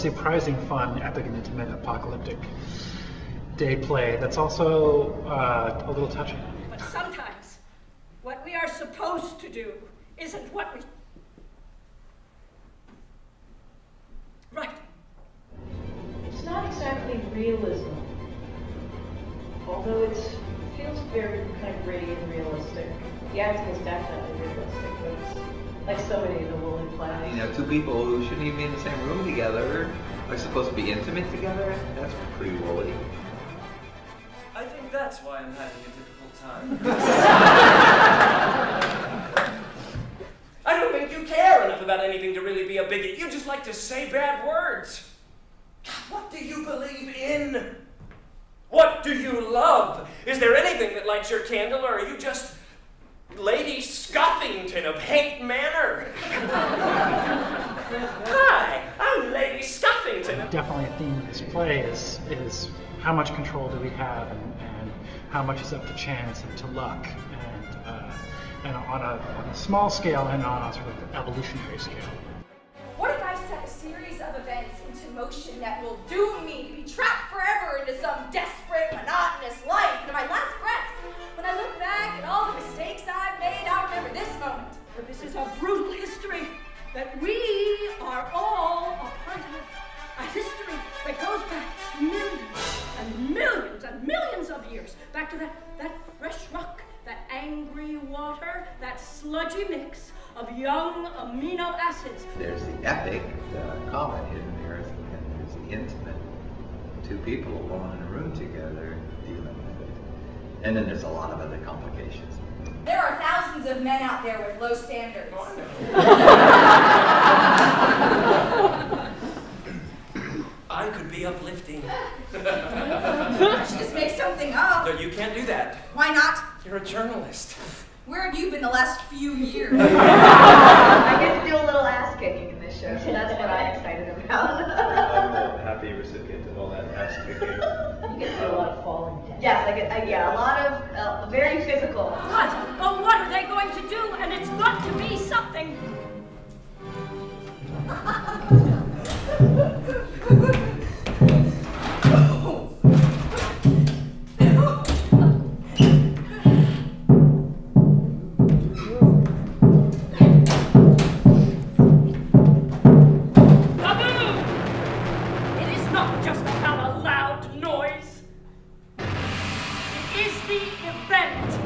surprising fun epic and intimate apocalyptic day play that's also a little touching. But sometimes what we are supposed to do isn't what we... Right. It's not exactly realism, although it feels very kind of gritty and realistic. The acting is definitely realistic, but it's like so many of the Woolly plays. You know, two people who shouldn't even be in the same room together are supposed to be intimate together. That's pretty woolly. I think that's why I'm having a difficult time. I don't think you care enough about anything to really be a bigot. You just like to say bad words. What do you believe in? What do you love? Is there anything that lights your candle, or are you just Lady Scoffington of Haight Manor? Hi, I'm Lady Scoffington. Definitely a theme of this play is how much control do we have, and how much is up to chance and to luck, and on a small scale and on a sort of evolutionary scale. What if I set a series of events into motion that will doom me to be trapped forever into some desperate, monotonous life? And in my last breath, when I look back at all the mistakes I've made, I'll remember this moment. For this is a brutal history that we are all a part of. A history that goes back millions and millions and millions of years. Back to that fresh rock, that angry water, that sludgy mix of young amino acids. There's the epic, the common hidden there, and there's the intimate. Two people alone in a room together dealing with it. And then there's a lot of other complications. There are thousands of men out there with low standards. I could be uplifting. I should just make something up. No, you can't do that. Why not? You're a journalist. Where have you been the last few years? I get to do a little ass-kicking in this show, so that's what I'm excited about. I'm a happy recipient of all that ass-kicking. You get to do a lot of falling down. Yes, I get, yeah, a lot of very physical. What? But what are they going to do? And it's got to be something. Just about a loud noise. It is the event.